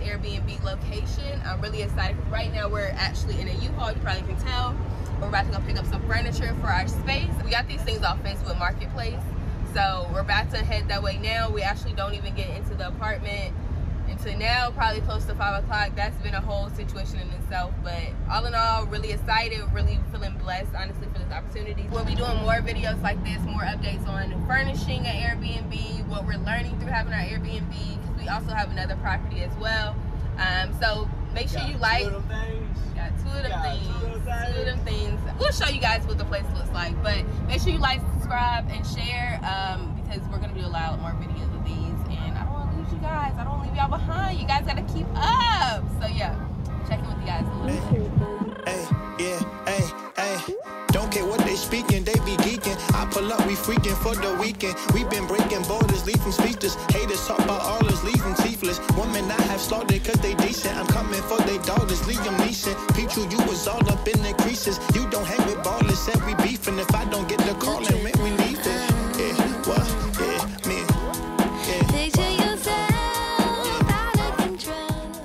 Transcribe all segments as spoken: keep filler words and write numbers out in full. Airbnb location. I'm really excited. Right now we're actually in a U-Haul, you probably can tell. We're about to go pick up some furniture for our space. We got these things off Facebook Marketplace, so we're about to head that way now. We actually don't even get into the apartment until now, probably close to five o'clock. That's been a whole situation in itself, but all in all, really excited, really feeling blessed, honestly, for this opportunity. We'll be doing more videos like this, more updates on furnishing an Airbnb, what we're learning through having our Airbnb. We also have another property as well, um so make sure you like. Got two of them things got two of them things two of them things. We'll show you guys what the place looks like, but make sure you like, subscribe, and share, um because we're going to do a lot more videos of these, and I don't want to lose you guys. I don't want to leave y'all behind. You guys got to keep up, so yeah, check in with you guys a little bit. Hey, yeah, hey, hey, don't care what they speaking, they be geeking. I pull up, we freaking for the weekend. We been breaking borders, leaving speechless. Haters talk about all us, leaving teethless. Women I have slaughtered cause they decent. I'm coming for they daughters, Liam Neeson. Pichu, you was all up in the creases. You don't hang with ballers, said we beefing. If I don't get the call and rent, we leave it. Yeah, what? Yeah, me. Yeah. Picture yourself out of control.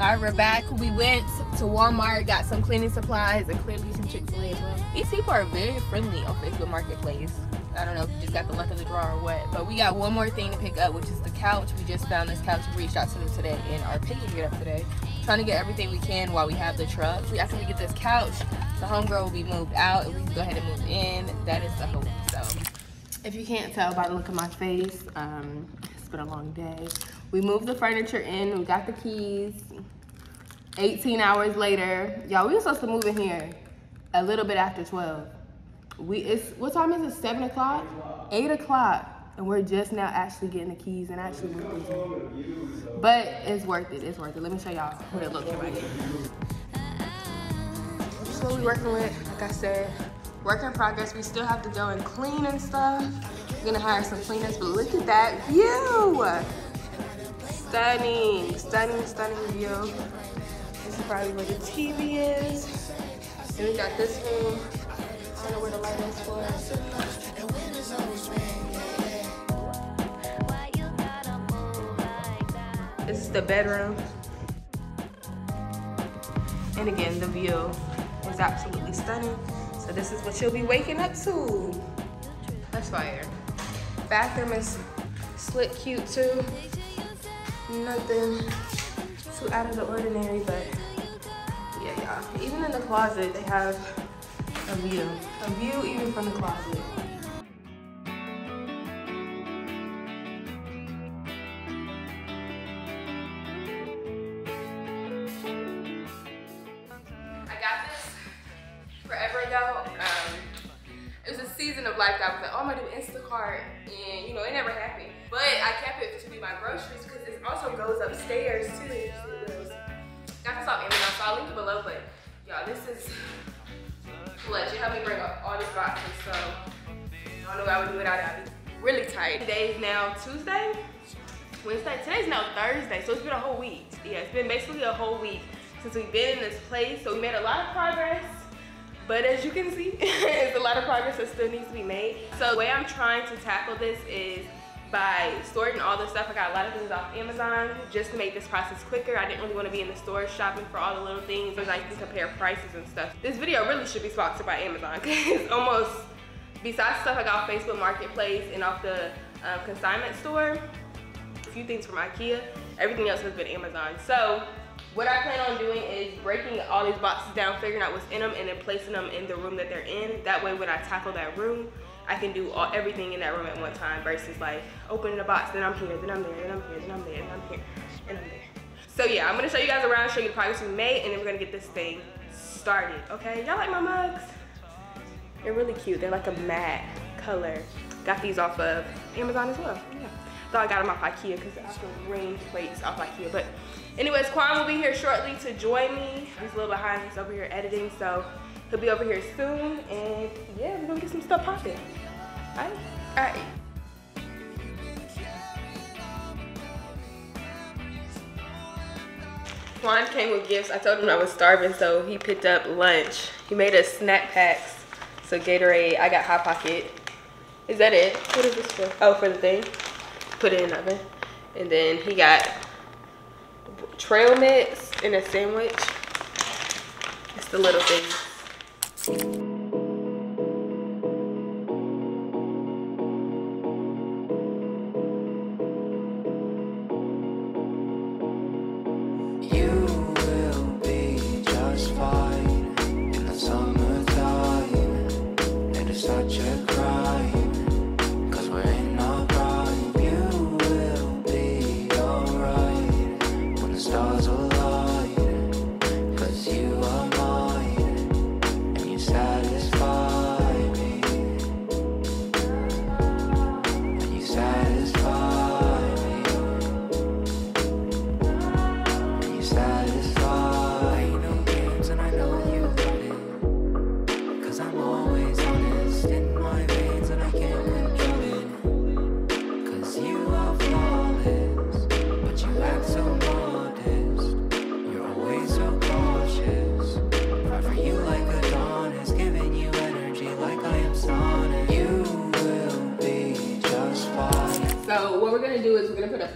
Alright, we're back. We went to Walmart, got some cleaning supplies, and clearly some Chick-fil-A. These people are very friendly on Facebook Marketplace. I don't know if you just got the luck of the draw or what, but we got one more thing to pick up, which is the couch. We just found this couch. We reached out to them today and are picking it up today. Trying to get everything we can while we have the truck. So after we get this couch, the homegirl will be moved out and we can go ahead and move in. That is the hope. So if you can't tell by the look of my face, um, it's been a long day. We moved the furniture in. We got the keys. eighteen hours later, y'all, we were supposed to move in here a little bit after twelve. We it's what time is it? seven o'clock? eight o'clock. And we're just now actually getting the keys and actually moving things. But it's worth it. It's worth it. Let me show y'all what it looks like. That's what we're working with. Like I said, work in progress. We still have to go and clean and stuff. We're gonna hire some cleaners, but look at that view. Stunning, stunning, stunning view. This is probably where the T V is. And we got this room. I don't know where the light is for. This is the bedroom. And again, the view is absolutely stunning. So this is what you'll be waking up to. That's fire. Bathroom is slick cute too. Nothing too out of the ordinary, but yeah, y'all. Even in the closet, they have a view. A view even from the closet. I got this forever ago. Um, it was a season of life that I was like, oh, I'm gonna do Instacart, and you know, it never happened. But I kept it to be my groceries because it also goes upstairs too. Got this off Amazon, so I'll link it below, but y'all, this is clutch. It helped me bring up all these boxes, so I don't know what I would do without it. I'd be really tired. Today's now Tuesday, Wednesday, today's now Thursday, so it's been a whole week. Yeah, it's been basically a whole week since we've been in this place, so we made a lot of progress, but as you can see, it's a lot of progress that still needs to be made. So the way I'm trying to tackle this is by sorting all the stuff. I got a lot of things off Amazon just to make this process quicker. I didn't really want to be in the store shopping for all the little things, so I can compare prices and stuff. This video really should be sponsored by Amazon because almost, besides stuff I got off Facebook Marketplace and off the um, consignment store, a few things from Ikea, everything else has been Amazon. So what I plan on doing is breaking all these boxes down, figuring out what's in them, and then placing them in the room that they're in. That way when I tackle that room, I can do all, everything in that room at one time versus like opening a box, then I'm here, then I'm there, then I'm here, then I'm there, then I'm here, and I'm there. So yeah, I'm gonna show you guys around, show you the progress we made, and then we're gonna get this thing started, okay? Y'all like my mugs? They're really cute. They're like a matte color. Got these off of Amazon as well. Yeah. Thought I got them off Ikea because I can ring plates off Ikea. But anyways, Quan will be here shortly to join me. He's a little behind. He's over here editing, so he'll be over here soon. And yeah, we're gonna get some stuff popping. All right? All right. Quan came with gifts. I told him I was starving, so he picked up lunch. He made us snack packs. So Gatorade, I got Hot Pocket. Is that it? What is this for? Oh, for the thing. Put it in the oven. And then he got trail mix in a sandwich. It's the little thing.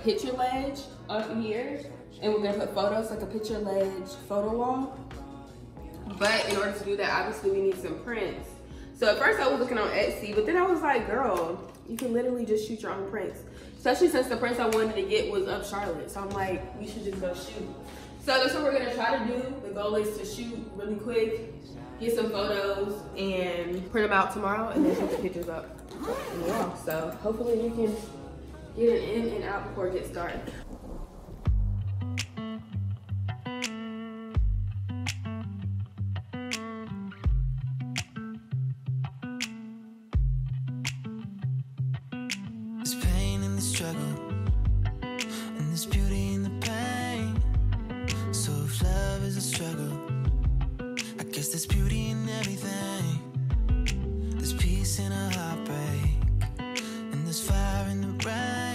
Picture ledge up here, and we're gonna put photos like a picture ledge photo wall. But in order to do that, obviously we need some prints. So at first I was looking on Etsy, but then I was like, girl, you can literally just shoot your own prints, especially since the prints I wanted to get was up Charlotte. So I'm like, we should just go shoot. So that's what we're gonna try to do. The goal is to shoot really quick, get some photos, and print them out tomorrow, and then put the pictures up. Yeah, so hopefully we can get it in and out before it gets dark. There's pain in the struggle, and there's beauty in the pain. So if love is a struggle, I guess there's beauty in everything. There's peace in a heartbreak, and there's fire in the rain.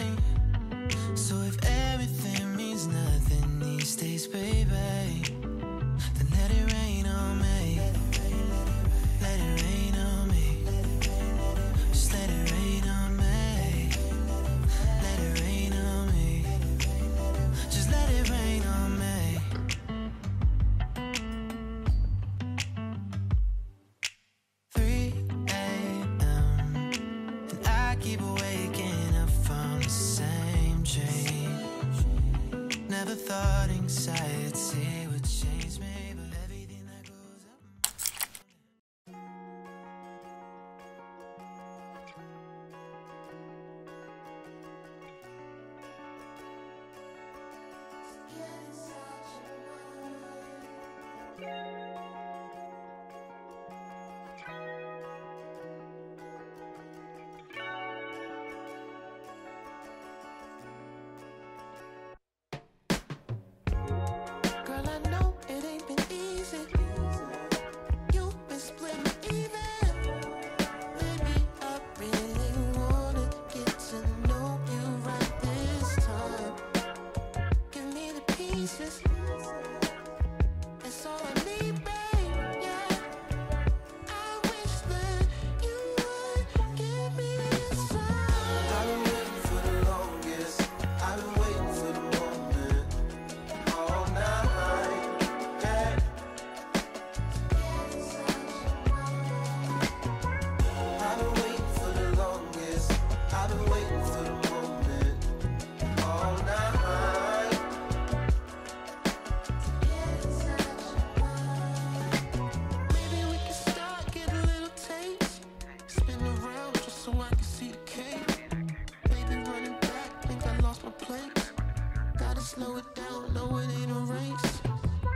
slow it down, no it ain't a race.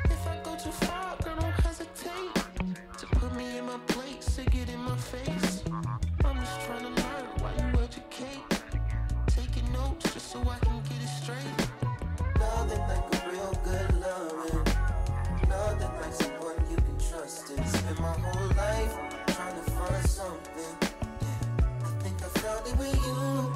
If I go too far, girl, don't hesitate to put me in my place, to get in my face. I'm just trying to learn why you educate, taking notes just so I can get it straight. Loving like a real good loving, loving like someone you can trust in. Spend my whole life trying to find something. I think I found it with you.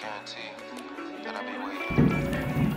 Guarantee that I'll be waiting.